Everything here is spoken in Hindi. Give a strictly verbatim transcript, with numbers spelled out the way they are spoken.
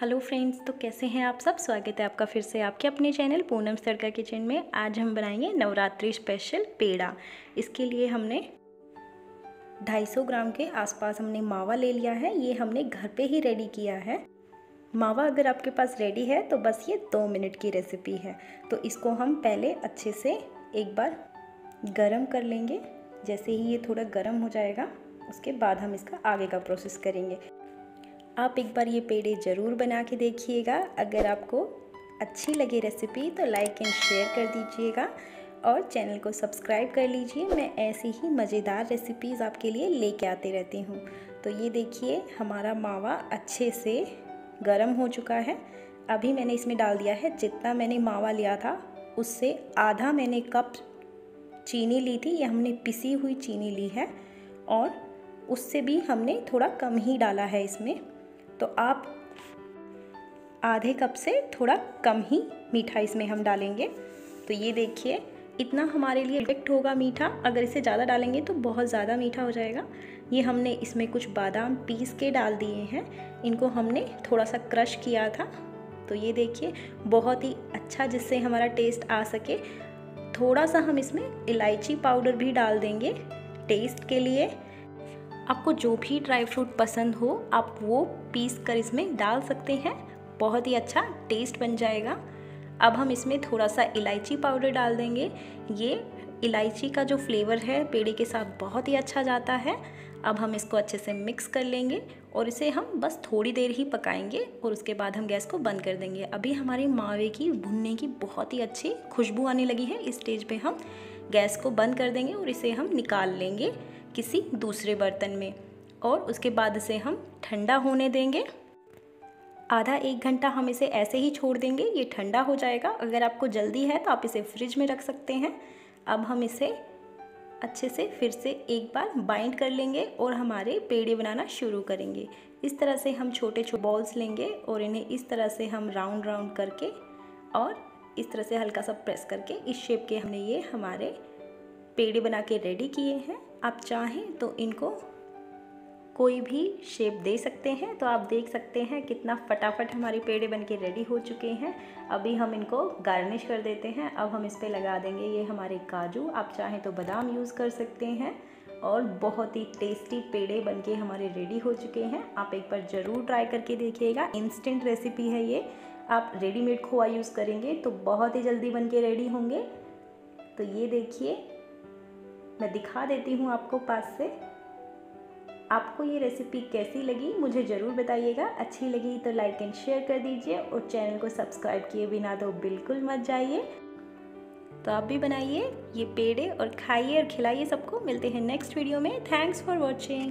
हेलो फ्रेंड्स, तो कैसे हैं आप सब। स्वागत है आपका फिर से आपके अपने चैनल पूनम्स तड़का किचन में। आज हम बनाएंगे नवरात्रि स्पेशल पेड़ा। इसके लिए हमने दो सौ पचास ग्राम के आसपास हमने मावा ले लिया है। ये हमने घर पे ही रेडी किया है। मावा अगर आपके पास रेडी है तो बस ये दो मिनट की रेसिपी है। तो इसको हम पहले अच्छे से एक बार गर्म कर लेंगे। जैसे ही ये थोड़ा गर्म हो जाएगा उसके बाद हम इसका आगे का प्रोसेस करेंगे। आप एक बार ये पेड़े ज़रूर बना के देखिएगा। अगर आपको अच्छी लगे रेसिपी तो लाइक एंड शेयर कर दीजिएगा और चैनल को सब्सक्राइब कर लीजिए। मैं ऐसे ही मज़ेदार रेसिपीज़ आपके लिए लेके आते रहती हूँ। तो ये देखिए हमारा मावा अच्छे से गर्म हो चुका है। अभी मैंने इसमें डाल दिया है जितना मैंने मावा लिया था उससे आधा मैंने कप चीनी ली थी। ये हमने पिसी हुई चीनी ली है और उससे भी हमने थोड़ा कम ही डाला है इसमें। तो आप आधे कप से थोड़ा कम ही मीठा इसमें हम डालेंगे। तो ये देखिए इतना हमारे लिए परफेक्ट होगा मीठा। अगर इसे ज़्यादा डालेंगे तो बहुत ज़्यादा मीठा हो जाएगा। ये हमने इसमें कुछ बादाम पीस के डाल दिए हैं। इनको हमने थोड़ा सा क्रश किया था। तो ये देखिए बहुत ही अच्छा, जिससे हमारा टेस्ट आ सके। थोड़ा सा हम इसमें इलायची पाउडर भी डाल देंगे टेस्ट के लिए। आपको जो भी ड्राई फ्रूट पसंद हो आप वो पीस कर इसमें डाल सकते हैं। बहुत ही अच्छा टेस्ट बन जाएगा। अब हम इसमें थोड़ा सा इलायची पाउडर डाल देंगे। ये इलायची का जो फ्लेवर है पेड़े के साथ बहुत ही अच्छा जाता है। अब हम इसको अच्छे से मिक्स कर लेंगे और इसे हम बस थोड़ी देर ही पकाएंगे और उसके बाद हम गैस को बंद कर देंगे। अभी हमारे मावे की भुनने की बहुत ही अच्छी खुशबू आने लगी है। इस स्टेज पे हम गैस को बंद कर देंगे और इसे हम निकाल लेंगे किसी दूसरे बर्तन में और उसके बाद इसे हम ठंडा होने देंगे। आधा एक घंटा हम इसे ऐसे ही छोड़ देंगे, ये ठंडा हो जाएगा। अगर आपको जल्दी है तो आप इसे फ्रिज में रख सकते हैं। अब हम इसे अच्छे से फिर से एक बार बाइंड कर लेंगे और हमारे पेड़े बनाना शुरू करेंगे। इस तरह से हम छोटे छोटे बॉल्स लेंगे और इन्हें इस तरह से हम राउंड राउंड करके और इस तरह से हल्का सा प्रेस करके इस शेप के हमने ये हमारे पेड़े बना के रेडी किए हैं। आप चाहें तो इनको कोई भी शेप दे सकते हैं। तो आप देख सकते हैं कितना फटाफट हमारे पेड़े बनके रेडी हो चुके हैं। अभी हम इनको गार्निश कर देते हैं। अब हम इस पे लगा देंगे ये हमारे काजू। आप चाहें तो बादाम यूज़ कर सकते हैं। और बहुत ही टेस्टी पेड़े बनके हमारे रेडी हो चुके हैं। आप एक बार ज़रूर ट्राई करके देखिएगा। इंस्टेंट रेसिपी है ये। आप रेडीमेड खोआ यूज़ करेंगे तो बहुत ही जल्दी बन के रेडी होंगे। तो ये देखिए मैं दिखा देती हूँ आपको पास से। आपको ये रेसिपी कैसी लगी मुझे ज़रूर बताइएगा। अच्छी लगी तो लाइक एंड शेयर कर दीजिए और चैनल को सब्सक्राइब किए बिना तो बिल्कुल मत जाइए। तो आप भी बनाइए ये पेड़े और खाइए और खिलाइए सबको। मिलते हैं नेक्स्ट वीडियो में। Thanks for watching.